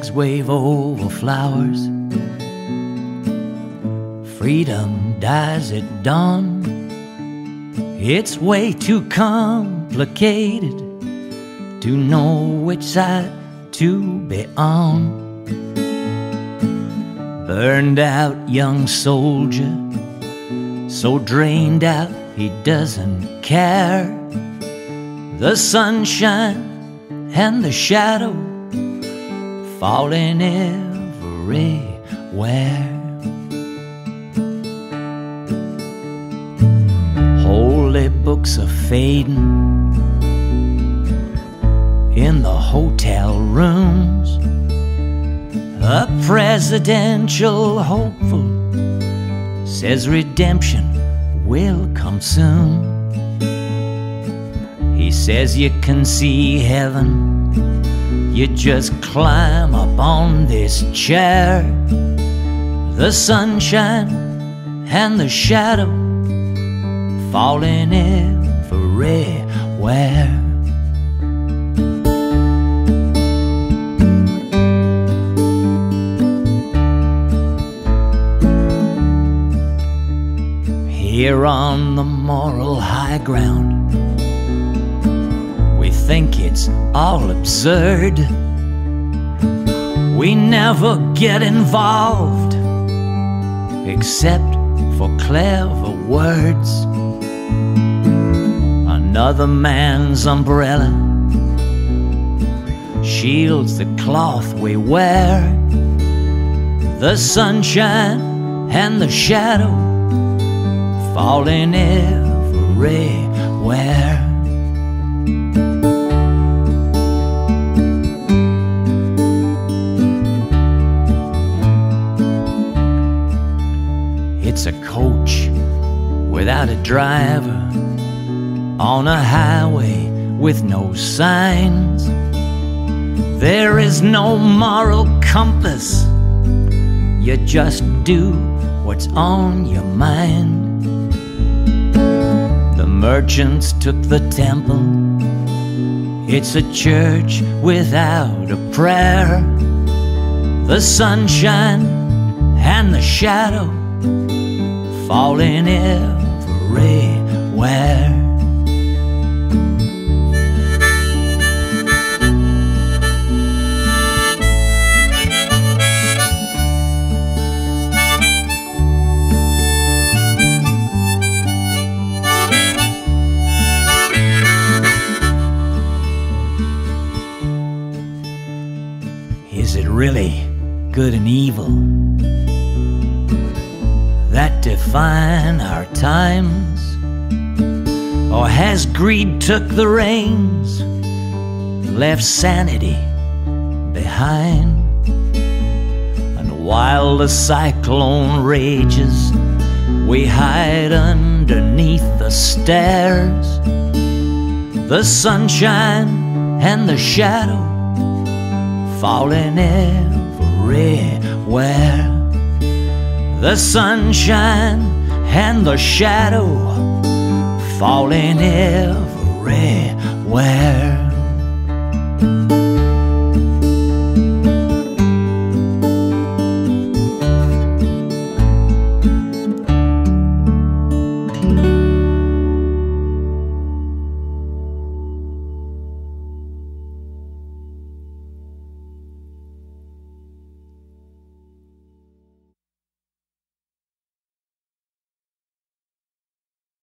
flags wave over flowers. Freedom dies at dawn. It's way too complicated to know which side to be on. Burned out young soldier, so drained out he doesn't care. The sunshine and the shadow falling everywhere. Holy books are fading in the hotel rooms. A presidential hopeful says redemption will come soon. He says you can see heaven, you just climb up on this chair. The sunshine and the shadow falling everywhere. Here on the moral high ground, we think it's all absurd. We never get involved except for clever words. Another man's umbrella shields the cloth we wear. The sunshine and the shadow falling everywhere. It's a coach without a driver on a highway with no signs. There is no moral compass, you just do what's on your mind. Merchants took the temple. It's a church without a prayer. The sunshine and the shadow falling everywhere. Is it really good and evil that define our times? Or has greed took the reins, left sanity behind? And while the cyclone rages, we hide underneath the stairs. The sunshine and the shadow falling everywhere. The sunshine and the shadow falling everywhere.